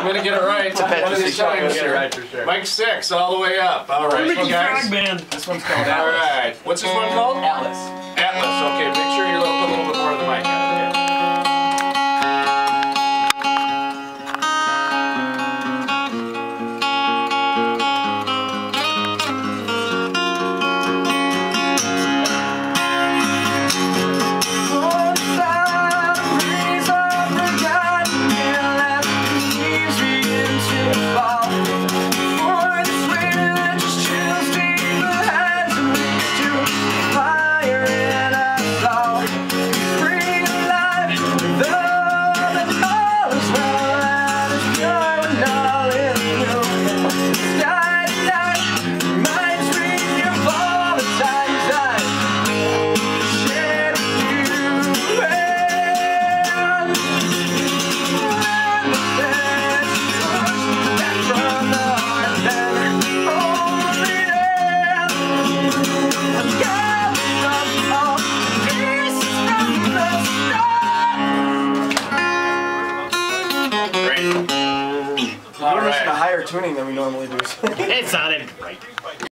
I'm going to get it right. One of these times. Get it right for sure. Mike 6, all the way up. All right, so guys. This one's called Atlas. All right. What's this one called? Atlas. Atlas. Okay, make sure you put a little bit more of the mic out. We're just in a higher tuning than we normally do. It sounded great.